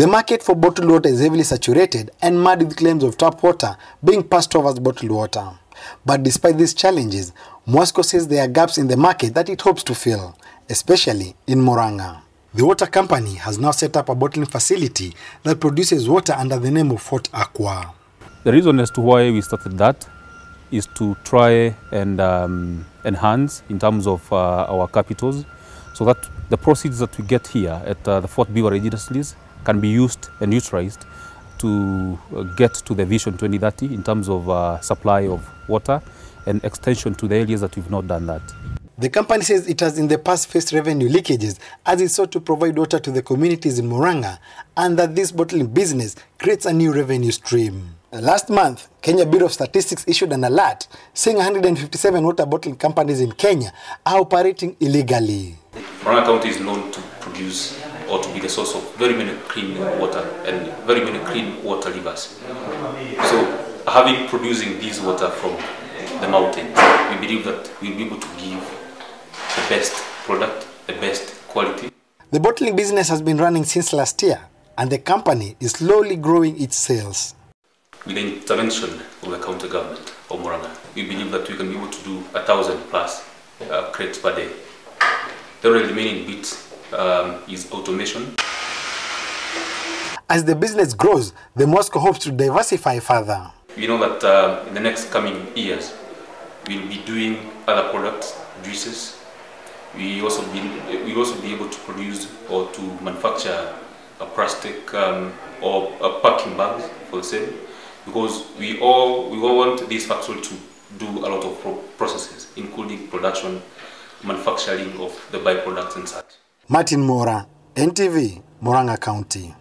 The market for bottled water is heavily saturated and mud with claims of tap water being passed over as bottled water. But despite these challenges, Moscow says there are gaps in the market that it hopes to fill, especially in Murang'a. The water company has now set up a bottling facility that produces water under the name of Fort Aqua. The reason as to why we started that is to try and enhance in terms of our capitals, so that the proceeds that we get here at the Fort Beaver Registries can be used and utilized to get to the Vision 2030 in terms of supply of water and extension to the areas that we've not done that. The company says it has in the past faced revenue leakages as it sought to provide water to the communities in Murang'a, and that this bottling business creates a new revenue stream. Last month, Kenya Bureau of Statistics issued an alert saying 157 water bottling companies in Kenya are operating illegally. Murang'a County is known to produce or to be the source of very many clean water and very many clean water rivers. So having producing this water from the mountains, we believe that we'll be able to give the best product, the best quality. The bottling business has been running since last year, and the company is slowly growing its sales. With the intervention of the county government of Murang'a, we believe that we can be able to do 1,000+ crates per day. The remaining bit is automation. As the business grows, the mosque hopes to diversify further. We know that in the next coming years, we'll be doing other products, juices. We also be able to produce or to manufacture a plastic or a packing bags for the same, because we all want this factory to do a lot of processes, including production, manufacturing of the byproducts and such. Martin Mora, NTV, Murang'a County.